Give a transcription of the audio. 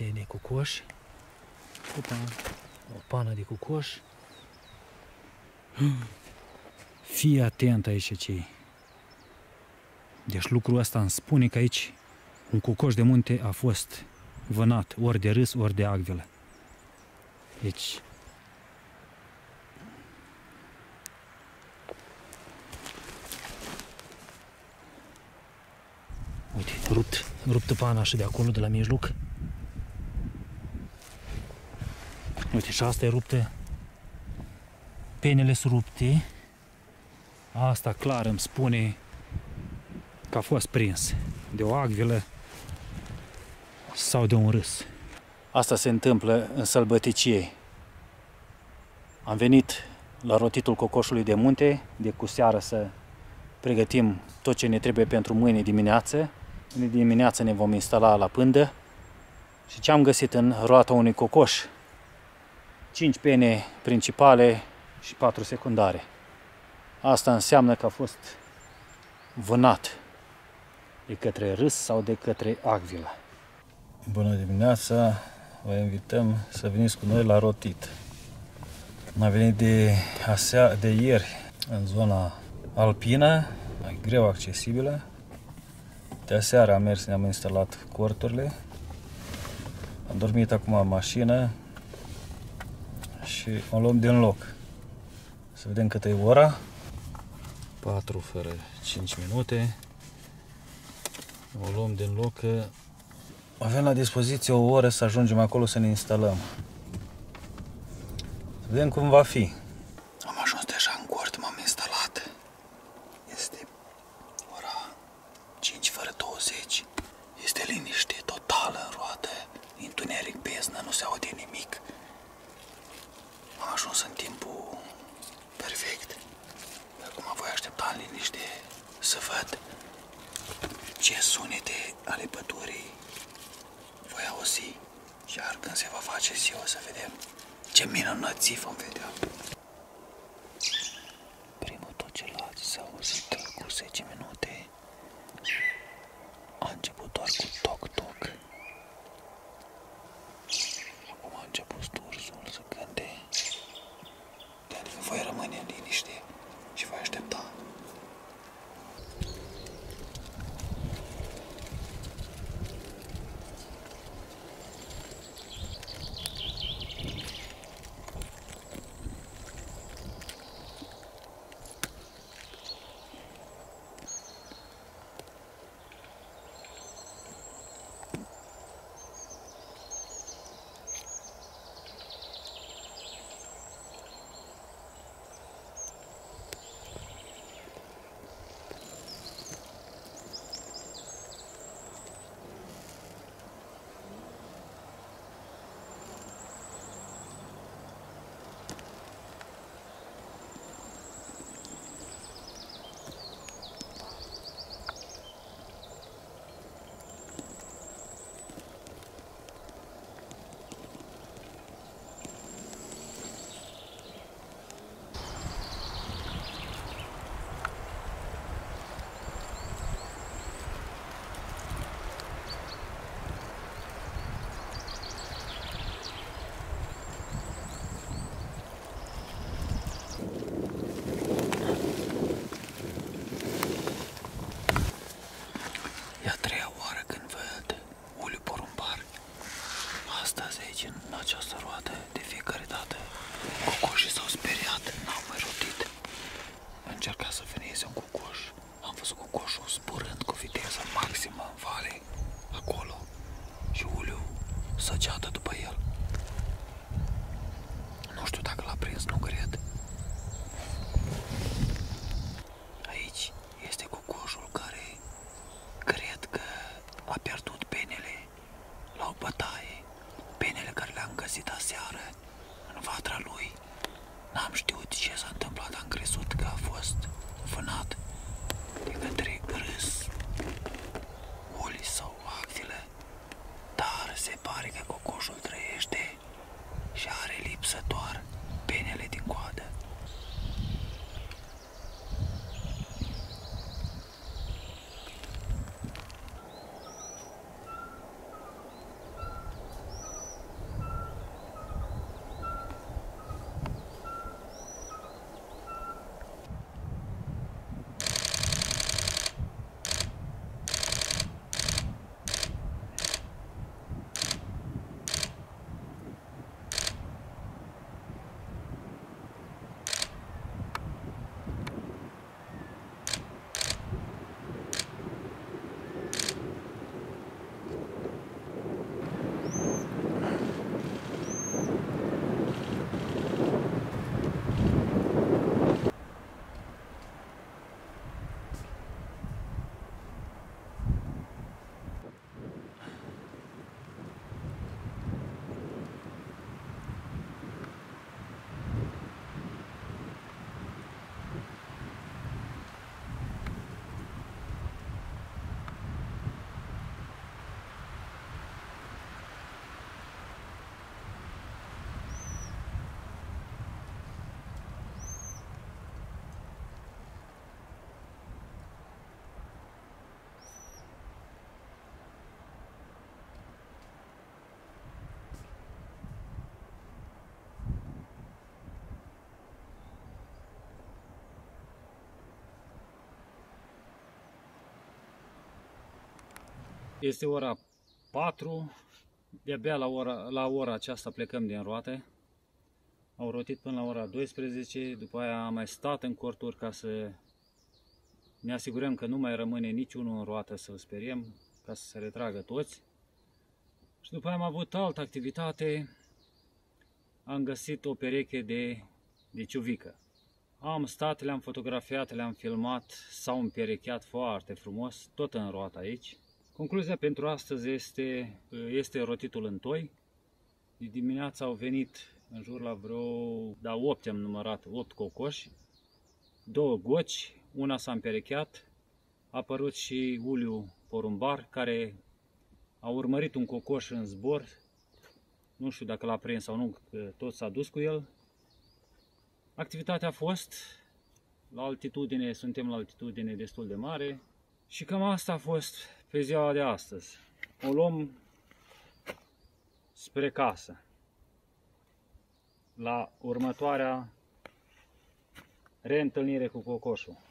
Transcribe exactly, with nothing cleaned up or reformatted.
alimente de cocoș. Uite, o pană de cocoș. Fii atent aici cei. Deci lucrul ăsta îmi spune că aici un cocoș de munte a fost vânat, ori de râs, ori de acvilă. Deci... Uite, rupt, rupt pana așa de acolo, de la mijloc. Uite, și asta e ruptă. Penele sunt rupte. Asta clar îmi spune că a fost prins de o acvilă sau de un râs. Asta se întâmplă în sălbăticie. Am venit la rotitul cocoșului de munte, de cu seară să pregătim tot ce ne trebuie pentru mâine dimineață. Mâine dimineață ne vom instala la pândă. Și ce am găsit în roata unui cocoș? cinci pene principale și patru secundare. Asta înseamnă că a fost vânat de către râs sau de către acvilă. Bună dimineața! Vă invităm să veniți cu noi la rotit. Am venit de, asea, de ieri în zona alpină, greu accesibilă. De aseară am mers, ne-am instalat corturile. Am dormit acum în mașină și o luăm din loc. Să vedem cât e ora. patru fără cinci minute. O luăm din loc că avem la dispoziție o oră să ajungem acolo să ne instalăm. Să vedem cum va fi. Am ajuns deja în cort, m-am instalat. Este ora cinci fără douăzeci. Este liniște totală în roată. Întuneric, beznă, nu se aude nimic. Am ajuns în timpul perfect. Acum voi aștepta în liniște să văd ce sunete ale pădurii voi auzi, iar când se va face ziua o să vedem ce minunății vom vedea. Primul tot ce l-ați s-a auzit cu zece minute, a început doar cu toc-toc. Acum a început ursul să cânte, dar voi rămâne în liniște și voi aștepta. E a treia oară când văd Uliu Porumbar. Astăzi aici, în această roată, de fiecare dată, cocoșii s-au speriat, n-au mai rotit. Încerca să veneze un cocoș. Am văzut cocoșul zburând cu viteză maximă în vale, acolo, și Uliu să ceată după el. Nu știu dacă l-a prins, nu cred. Aici este cocoșul care cred că a pierdut penele la o bătaie, penele care le-am găsit aseară în vatra lui. N-am știut ce s-a întâmplat, am crezut că a fost vânat de către râs, uli sau acvilă, dar se pare că cocoșul trăiește și are lipsă doar penele din coadă. Este ora patru, de-abia la ora, la ora aceasta plecăm din roate. Au rotit până la ora douăsprezece, după aia am mai stat în corturi ca să ne asigurăm că nu mai rămâne niciunul în roată să-l speriem, ca să se retragă toți. Și după aia am avut altă activitate, am găsit o pereche de, de ciuvică. Am stat, le-am fotografiat, le-am filmat, s-au împerecheat foarte frumos, tot în roată aici. Concluzia pentru astăzi este, este rotitul în toi. De dimineața au venit în jur la vreo, da, opt am numărat, opt cocoși, două goci, una s-a împerecheat, a apărut și Uliu Porumbar, care a urmărit un cocoș în zbor, nu știu dacă l-a prins sau nu, că tot s-a dus cu el. Activitatea a fost, la altitudine, suntem la altitudine destul de mare și cam asta a fost pe ziua de astăzi. O luăm spre casă, la următoarea reîntâlnire cu cocoșul.